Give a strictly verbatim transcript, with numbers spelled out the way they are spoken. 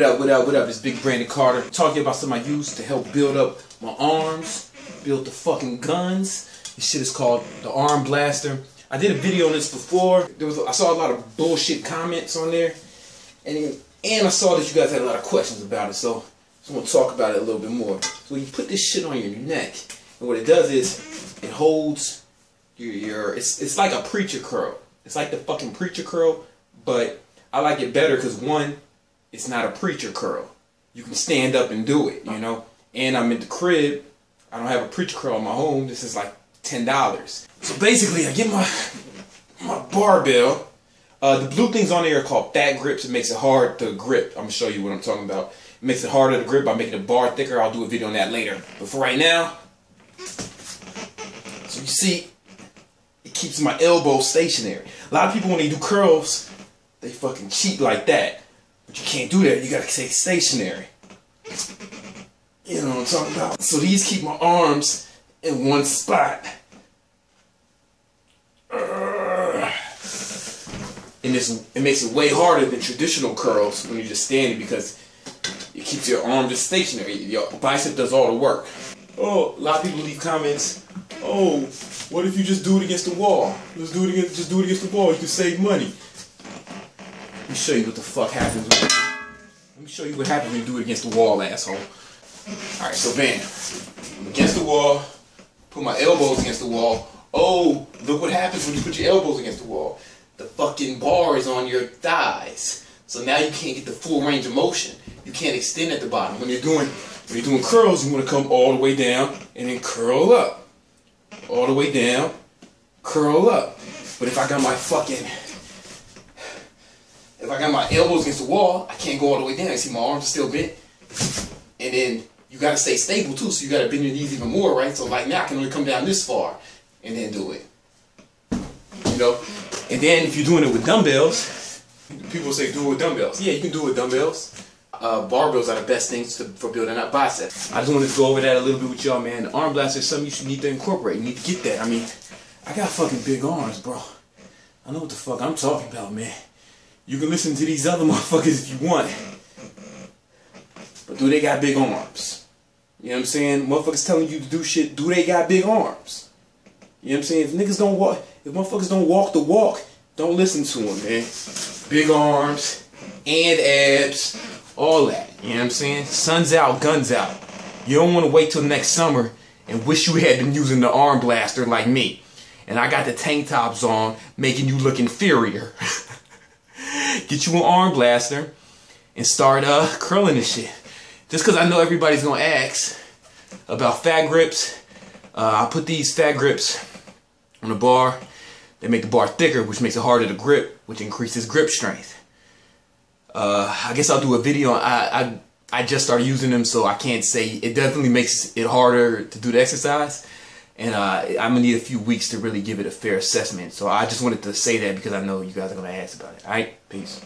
What up, what up, what up? It's Big Brandon Carter. Talking about something I use to help build up my arms, build the fucking guns. This shit is called the Arm Blaster. I did a video on this before. There was, I saw a lot of bullshit comments on there. And, and I saw that you guys had a lot of questions about it, so I just want to talk about it a little bit more. So you put this shit on your neck, and what it does is it holds your, your it's, it's like a preacher curl. It's like the fucking preacher curl, but I like it better because one, it's not a preacher curl. You can stand up and do it, you know? And I'm in the crib. I don't have a preacher curl in my home. This is like ten dollars. So basically, I get my my barbell. Uh, the blue things on there are called fat grips. It makes it hard to grip. I'm going to show you what I'm talking about. It makes it harder to grip by making the bar thicker. I'll do a video on that later. But for right now, so you see, it keeps my elbow stationary. A lot of people, when they do curls, they fucking cheat like that. But you can't do that. You gotta stay stationary. You know what I'm talking about? So these keep my arms in one spot. And this, it makes it way harder than traditional curls when you're just standing because it keeps your arm just stationary. Your bicep does all the work. Oh, a lot of people leave comments. Oh, what if you just do it against the wall? Let's do it against, just do it against the wall. You can save money. Let me show you what the fuck happens when Let me show you what happens when you do it against the wall, asshole. Alright, so bam. I'm against the wall. Put my elbows against the wall. Oh, look what happens when you put your elbows against the wall. The fucking bar is on your thighs. So now you can't get the full range of motion. You can't extend at the bottom. When you're doing when you're doing curls, you want to come all the way down and then curl up. All the way down, curl up. But if I got my fucking If I got my elbows against the wall, I can't go all the way down. You see my arms are still bent. And then you got to stay stable too, so you got to bend your knees even more, right? So like now I can only come down this far and then do it. You know? And then if you're doing it with dumbbells, people say do it with dumbbells. Yeah, you can do it with dumbbells. Uh, barbells are the best things to, for building up biceps. I just wanted to go over that a little bit with y'all, man. The arm blaster is something you should need to incorporate. You need to get that. I mean, I got fucking big arms, bro. I know what the fuck I'm talking about, man. You can listen to these other motherfuckers if you want. But do they got big arms? You know what I'm saying? Motherfuckers telling you to do shit, do they got big arms? You know what I'm saying? If niggas don't walk, if motherfuckers don't walk the walk, don't listen to them, man. Big arms and abs, all that. You know what I'm saying? Sun's out, guns out. You don't want to wait till next summer and wish you had been using the arm blaster like me. And I got the tank tops on, making you look inferior. Get you an arm blaster and start uh, curling this shit. Just because I know everybody's going to ask about fat grips. Uh, I put these fat grips on the bar. They make the bar thicker, which makes it harder to grip, which increases grip strength. Uh, I guess I'll do a video on I, I I just started using them, so I can't say. It definitely makes it harder to do the exercise. And uh, I'm going to need a few weeks to really give it a fair assessment. So I just wanted to say that because I know you guys are going to ask about it. All right? Peace.